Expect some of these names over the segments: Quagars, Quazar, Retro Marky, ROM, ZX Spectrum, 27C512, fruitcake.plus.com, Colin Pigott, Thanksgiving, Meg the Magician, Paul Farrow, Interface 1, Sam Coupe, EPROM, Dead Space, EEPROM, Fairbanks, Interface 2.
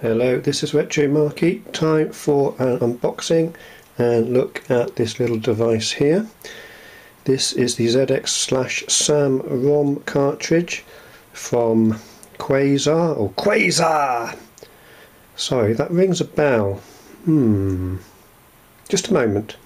Hello, this is Retro Marky. Time for an unboxing and look at this little device here. This is the ZX/SAM ROM cartridge from Quazar or Quasar. Sorry, that rings a bell. Just a moment.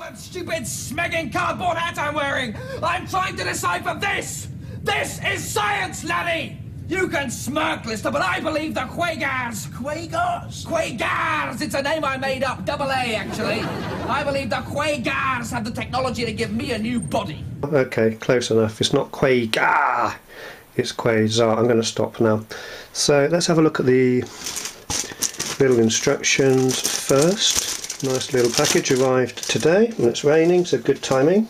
That stupid smegging cardboard hat I'm wearing! I'm trying to decipher this! This is science, laddie! You can smirk, Lister, but I believe the Quagars. Quagars? Quagars! It's a name I made up, double A actually. I believe the Quagars have the technology to give me a new body. Okay, close enough. It's not Quagar, it's Quasar. I'm going to stop now. So let's have a look at the little instructions first. Nice little package arrived today, and it's raining, so good timing.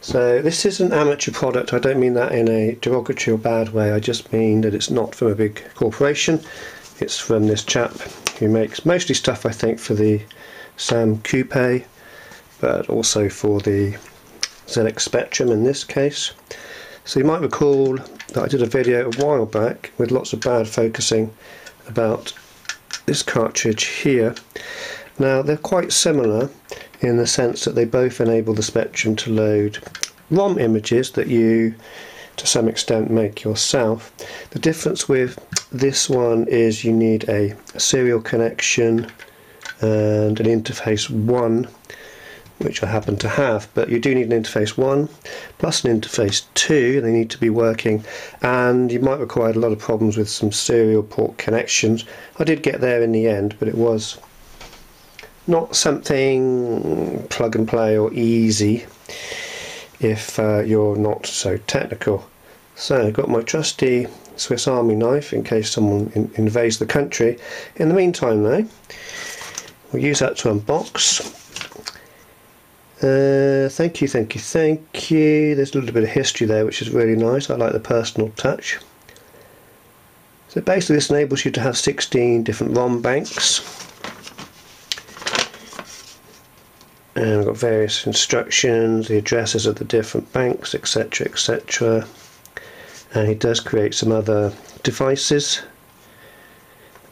So this is an amateur product. I don't mean that in a derogatory or bad way, I just mean that it's not from a big corporation. It's from this chap who makes mostly stuff, I think, for the Sam Coupe, but also for the ZX Spectrum in this case. So you might recall that I did a video a while back with lots of bad focusing about this cartridge here. Now they're quite similar in the sense that they both enable the Spectrum to load ROM images that you to some extent make yourself. The difference with this one is you need a serial connection and an Interface 1, which I happen to have, but you do need an Interface 1 plus an Interface 2. They need to be working, and you might require a lot of problems with some serial port connections. I did get there in the end, but it was not something plug and play or easy if you're not so technical. So I've got my trusty Swiss Army knife in case someone invades the country. In the meantime though, we'll use that to unbox. Thank you. There's a little bit of history there, which is really nice. I like the personal touch. So basically this enables you to have 16 different ROM banks. And we've got various instructions, the addresses of the different banks, etc, etc. And he does create some other devices,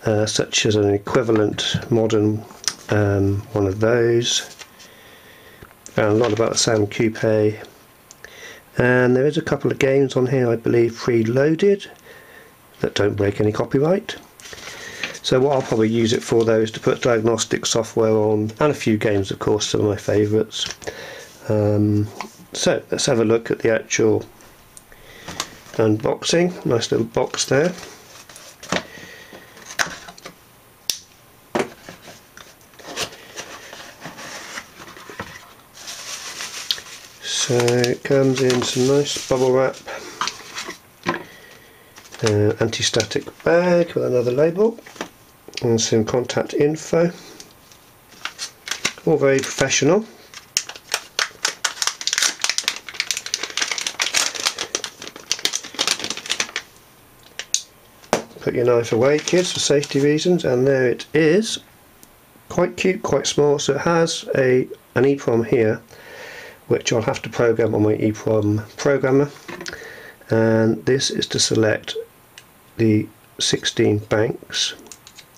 such as an equivalent modern one of those, and a lot about the Sam Coupe. And there is a couple of games on here, I believe, preloaded that don't break any copyright. So what I'll probably use it for though is to put diagnostic software on, and a few games of course, some of my favourites. So let's have a look at the actual unboxing. Nice little box there. So it comes in some nice bubble wrap, anti-static bag with another label, and some contact info. All very professional. Put your knife away, kids, for safety reasons. And there it is. Quite cute, quite small. So it has an EPROM here, which I'll have to program on my EPROM programmer. And this is to select the 16 banks.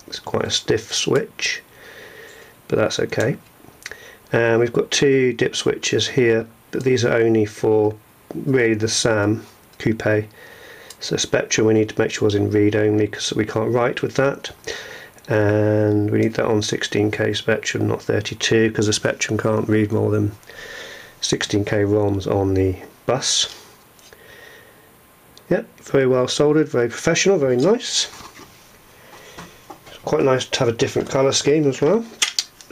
It's quite a stiff switch, but that's okay. And we've got two dip switches here, but these are only for really the Sam Coupe. So Spectrum we need to make sure is in read only, because we can't write with that, and we need that on 16k Spectrum, not 32, because the Spectrum can't read more than 16k ROMs on the bus. Yep, very well soldered, very professional, very nice. Quite nice to have a different colour scheme as well.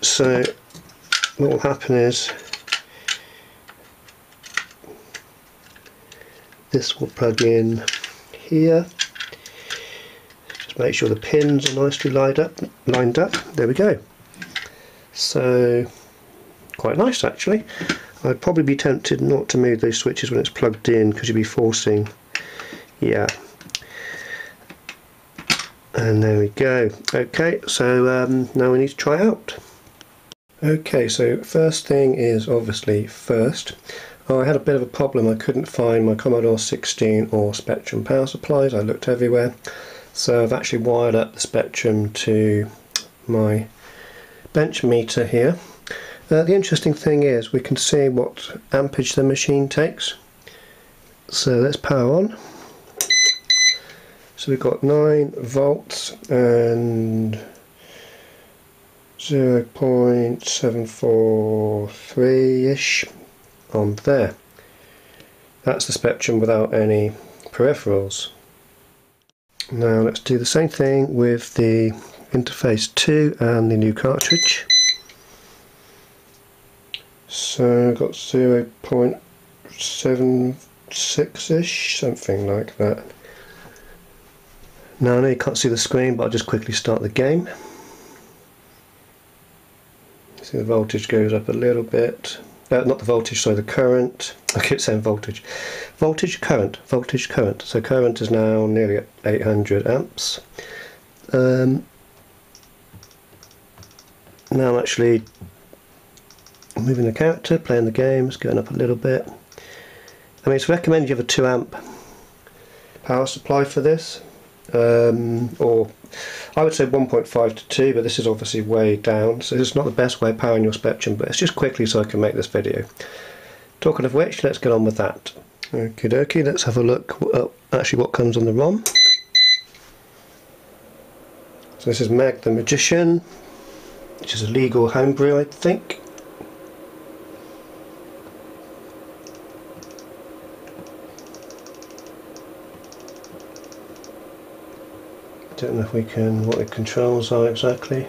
So what will happen is this will plug in here. Just make sure the pins are nicely lined up. There we go. So quite nice actually. I'd probably be tempted not to move those switches when it's plugged in, because you'd be forcing. Yeah. And there we go. Okay, so now we need to try out. Okay, so first thing is obviously first. I had a bit of a problem. I couldn't find my Commodore 16 or Spectrum power supplies. I looked everywhere. So I've actually wired up the Spectrum to my bench meter here. The interesting thing is we can see what ampage the machine takes. So let's power on. So we've got 9 volts and 0.743-ish on there. That's the Spectrum without any peripherals. Now let's do the same thing with the Interface 2 and the new cartridge. So I've got 0.76-ish, something like that. Now I know you can't see the screen, but I'll just quickly start the game. See the voltage goes up a little bit. Not the voltage, sorry, the current. I keep saying voltage. Voltage, current, voltage, current. So current is now nearly at 800 amps. Now I'm actually moving the character, playing the game. It's going up a little bit. I mean, it's recommended you have a 2 amp power supply for this. Or I would say 1.5 to 2, but this is obviously way down, so it's not the best way of powering your Spectrum, but it's just quickly so I can make this video. Talking of which, let's get on with that. Okie dokie, let's have a look actually what comes on the ROM. So this is Meg the Magician, which is a legal homebrew, I think. Don't know if we can, what the controls are exactly,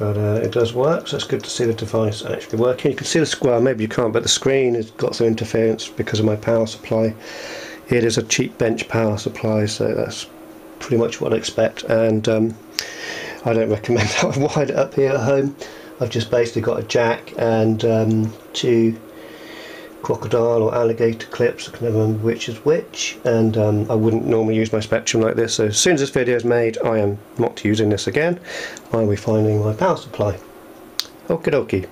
but it does work, so it's good to see the device actually working. You can see the square, maybe you can't, but the screen has got some interference because of my power supply. It is a cheap bench power supply, so that's pretty much what I expect, and I don't recommend that. I've wired it up here at home. I've just basically got a jack and 2 crocodile or alligator clips, I can never remember which is which, and I wouldn't normally use my Spectrum like this, so as soon as this video is made I am not using this again. I'll be finding my power supply. Okie dokie.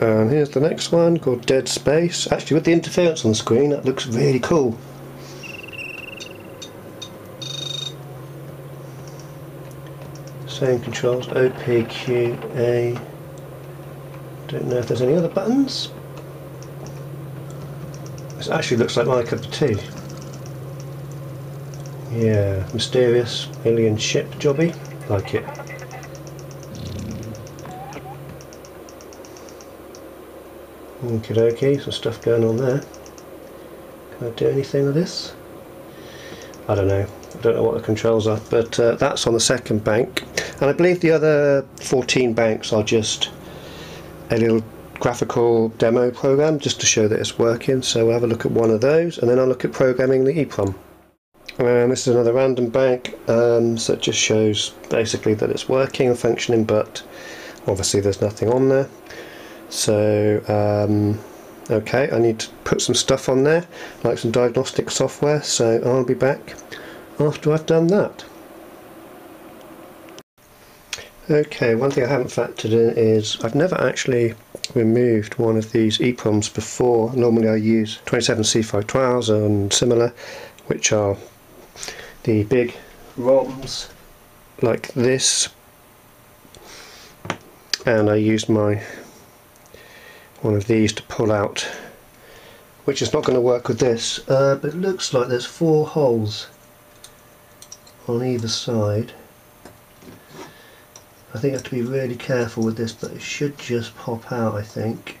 And here's the next one called Dead Space. Actually with the interference on the screen that looks really cool. Same controls, OPQA. Don't know if there's any other buttons. It actually looks like my cup of tea. Yeah, mysterious alien ship jobby. Like it. Okie dokie, some stuff going on there. Can I do anything with this? I don't know. I don't know what the controls are, but that's on the second bank. And I believe the other 14 banks are just a little graphical demo program just to show that it's working, so we'll have a look at one of those and then I'll look at programming the EEPROM. And this is another random bank, so it just shows basically that it's working and functioning, but obviously there's nothing on there. So okay, I need to put some stuff on there, like some diagnostic software, so I'll be back after I've done that. Okay, one thing I haven't factored in is I've never actually removed one of these EEPROMs before. Normally I use 27C512s and similar, which are the big ROMs like this, and I used my one of these to pull out, which is not going to work with this, but it looks like there's 4 holes on either side. I think I have to be really careful with this, but it should just pop out, I think.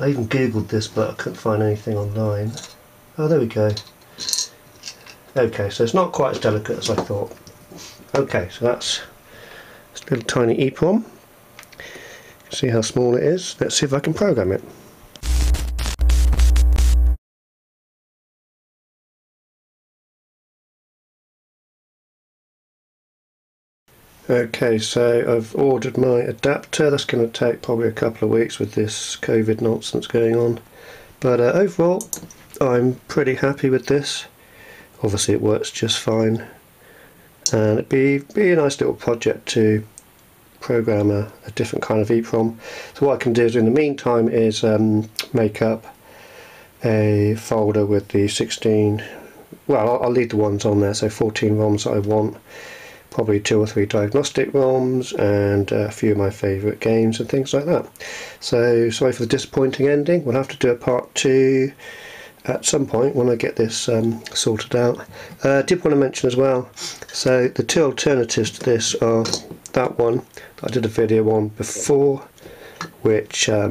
I even googled this, but I couldn't find anything online. Oh, there we go. Okay, so it's not quite as delicate as I thought. Okay, so that's this little tiny EEPROM. See how small it is. Let's see if I can program it. Okay, so I've ordered my adapter. That's going to take probably a couple of weeks with this COVID nonsense going on, but overall I'm pretty happy with this. Obviously it works just fine, and it'd be a nice little project to program a different kind of EEPROM. So what I can do is in the meantime is make up a folder with the 16 well, I'll leave the ones on there, so 14 ROMs that I want, probably 2 or 3 diagnostic ROMs, and a few of my favourite games and things like that. So sorry for the disappointing ending, we'll have to do a part 2 at some point when I get this sorted out. I did want to mention as well, so the 2 alternatives to this are that one that I did a video on before, which I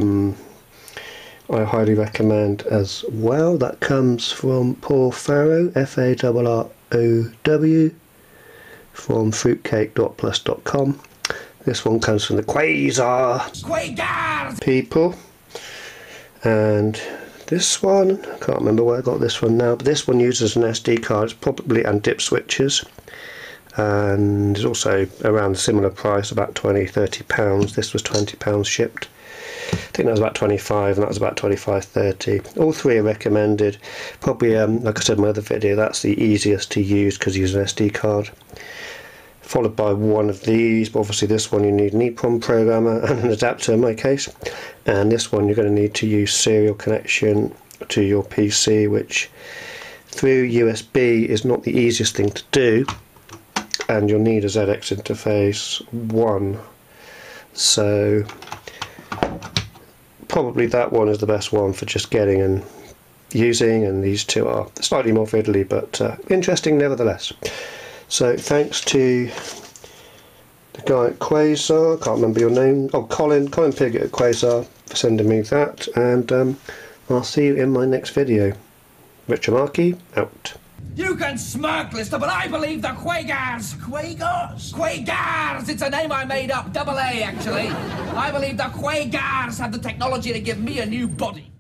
highly recommend as well. That comes from Paul Farrow, F-A-R-R-O-W, from fruitcake.plus.com. This one comes from the Quazar people, and this one, I can't remember where I got this one now, but this one uses an SD card, it's probably, and dip switches, and it's also around a similar price, about £20–30. This was £20 shipped. I think that was about 25, and that was about 25–30. All 3 are recommended. Probably, like I said in my other video, that's the easiest to use because you use an SD card. Followed by one of these, but obviously this one you need an EPROM programmer and an adapter in my case. And this one you're going to need to use serial connection to your PC, which through USB is not the easiest thing to do. And you'll need a ZX Interface 1. So probably that one is the best one for just getting and using, and these 2 are slightly more fiddly, but interesting nevertheless. So thanks to the guy at Quasar, can't remember your name, oh, Colin Pigott at Quasar, for sending me that, and I'll see you in my next video. Retro Marky, out. You can smirk, Lister, but I believe the Quagars. Quagars? Quagars! It's a name I made up, double A, actually. I believe the Quagars have the technology to give me a new body.